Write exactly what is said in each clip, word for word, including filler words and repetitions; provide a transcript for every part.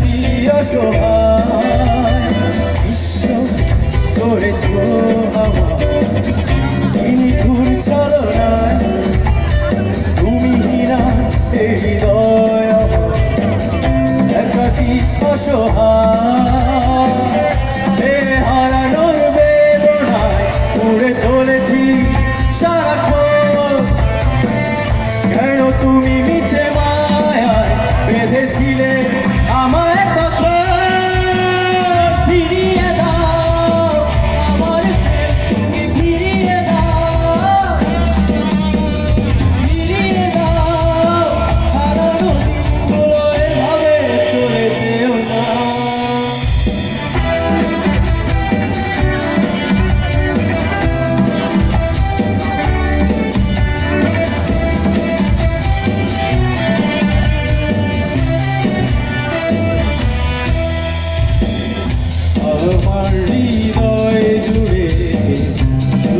প্রিয় সহায় বিশ্ব করেছ আমার নিঠুর চালনায় তুমি হীরা এ হৃদয় আমার একাকী অসহায় এ হারানোর বেদনায় উড়ে চলেছি সারাক্ষণ কেন তুমি মিছে মায়ায় বেঁধেছিলে আমায় কত ফিরিয়ে দাও আমার তুমি ফিরিয়ে দাও ফিরিয়ে দাও হারানো দিনগুলো এভাবে চলে যেও না। আমার হৃদয় জুড়ে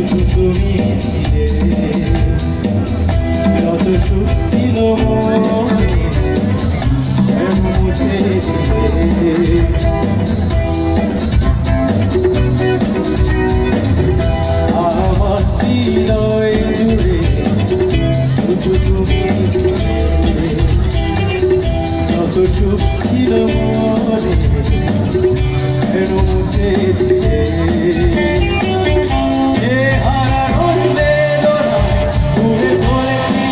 শুধু তুমি ছিলে যত সুখ ছিল মুছে দিলে আমার হৃদয় জুড়ে শুধু তুমি ছিলে যত সুখ ছিল মুছে দিলে এ হারানোর বেদনায় উড়ে চলেছি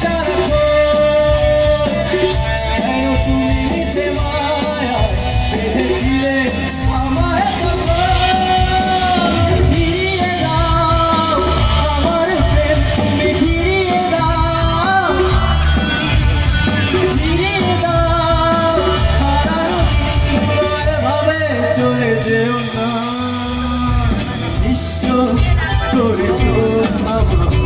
সারাক্ষণ কেন তুমি মিছে মায়ায় বেঁধেছিলে আমায় ফিরিয়ে দাও আমার প্রেম তুমি ফিরিয়ে দাও ফিরিয়ে দাও হারানো দিনগুলো এভাবে চলে যেও না। I'm